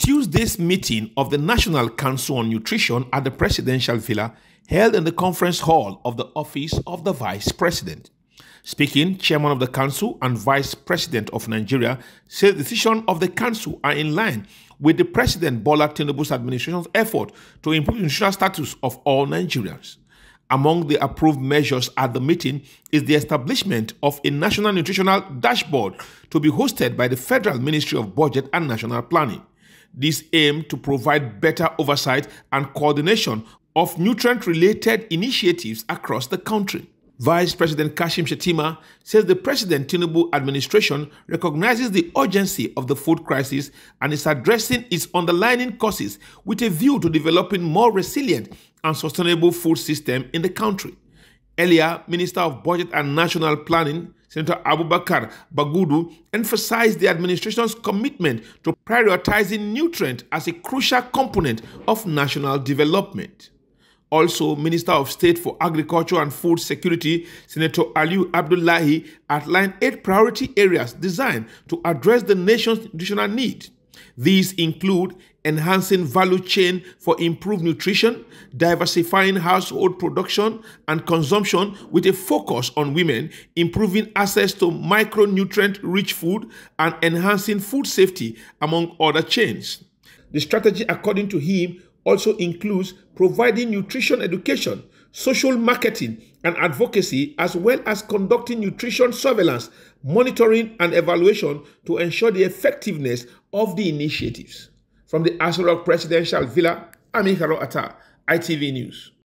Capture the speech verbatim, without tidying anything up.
Tuesday's meeting of the National Council on Nutrition at the Presidential Villa held in the conference hall of the office of the Vice President. Speaking, Chairman of the Council and Vice President of Nigeria said the decision of the Council are in line with the President Bola Tinubu's administration's effort to improve the nutritional status of all Nigerians. Among the approved measures at the meeting is the establishment of a national nutritional dashboard to be hosted by the Federal Ministry of Budget and National Planning. This aims to provide better oversight and coordination of nutrient-related initiatives across the country. Vice President Kashim Shettima says the President Tinubu administration recognizes the urgency of the food crisis and is addressing its underlying causes with a view to developing more resilient and sustainable food system in the country. Earlier, Minister of Budget and National Planning, Senator Abubakar Bagudu, emphasized the administration's commitment to prioritizing nutrients as a crucial component of national development. Also, Minister of State for Agriculture and Food Security, Senator Aliu Abdullahi, outlined eight priority areas designed to address the nation's nutritional need. These include enhancing value chain for improved nutrition, diversifying household production and consumption with a focus on women, improving access to micronutrient-rich food, and enhancing food safety, among other chains. The strategy, according to him, also includes providing nutrition education, social marketing and advocacy, as well as conducting nutrition surveillance, monitoring and evaluation to ensure the effectiveness of the initiatives. From the Aso Rock Presidential Villa, Amikaro Atta, I T V News.